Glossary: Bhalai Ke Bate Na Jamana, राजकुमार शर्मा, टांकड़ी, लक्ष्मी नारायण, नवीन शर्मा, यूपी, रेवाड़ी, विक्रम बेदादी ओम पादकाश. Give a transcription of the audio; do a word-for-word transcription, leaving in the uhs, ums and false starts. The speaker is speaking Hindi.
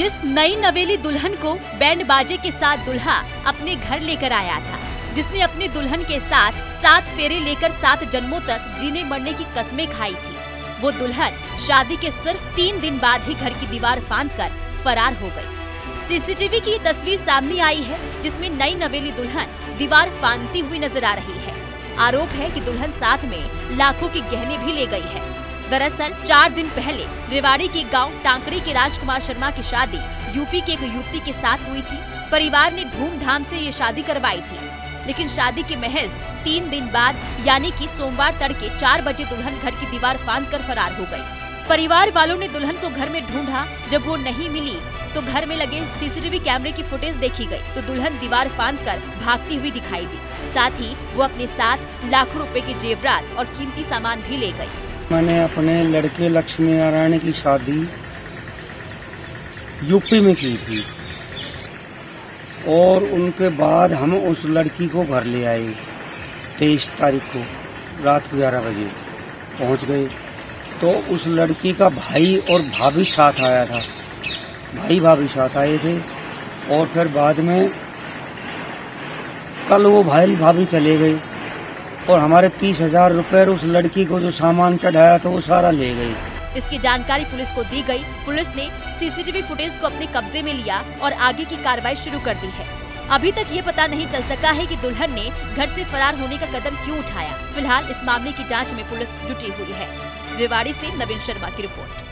जिस नई नवेली दुल्हन को बैंड बाजे के साथ दूल्हा अपने घर लेकर आया था, जिसने अपनी दुल्हन के साथ सात फेरे लेकर सात जन्मों तक जीने मरने की कस्में खाई थी, वो दुल्हन शादी के सिर्फ तीन दिन बाद ही घर की दीवार फांद कर फरार हो गई। सीसीटीवी की तस्वीर सामने आई है जिसमें नई नवेली दुल्हन दीवार फांदती हुई नजर आ रही है। आरोप है कि दुल्हन साथ में लाखों के गहने भी ले गई है। दरअसल चार दिन पहले रेवाड़ी के गांव टांकड़ी के राजकुमार शर्मा की शादी यूपी के एक युवती के साथ हुई थी। परिवार ने धूमधाम से ये शादी करवाई थी, लेकिन शादी के महज तीन दिन बाद यानी कि सोमवार तड़के चार बजे दुल्हन घर की दीवार फांदकर फरार हो गई। परिवार वालों ने दुल्हन को घर में ढूंढा, जब वो नहीं मिली तो घर में लगे सीसीटीवी कैमरे की फुटेज देखी गई तो दुल्हन दीवार फांदकर भागती हुई दिखाई दी। साथ ही वो अपने साथ लाखों रुपए के जेवरात और कीमती सामान भी ले गई। मैंने अपने लड़के लक्ष्मी नारायण की शादी यूपी में की थी और उनके बाद हम उस लड़की को घर ले आए। तेईस तारीख को रात ग्यारह बजे पहुंच गए तो उस लड़की का भाई और भाभी साथ आया था। भाई भाभी साथ आए थे और फिर बाद में कल वो भाई भाभी चले गए और हमारे तीस हजार रुपए उस लड़की को जो सामान चढ़ाया था वो सारा ले गई। इसकी जानकारी पुलिस को दी गई। पुलिस ने सीसीटीवी फुटेज को अपने कब्जे में लिया और आगे की कार्रवाई शुरू कर दी है। अभी तक ये पता नहीं चल सका है कि दुल्हन ने घर से फरार होने का कदम क्यों उठाया। फिलहाल इस मामले की जांच में पुलिस जुटी हुई है। रेवाड़ी से नवीन शर्मा की रिपोर्ट।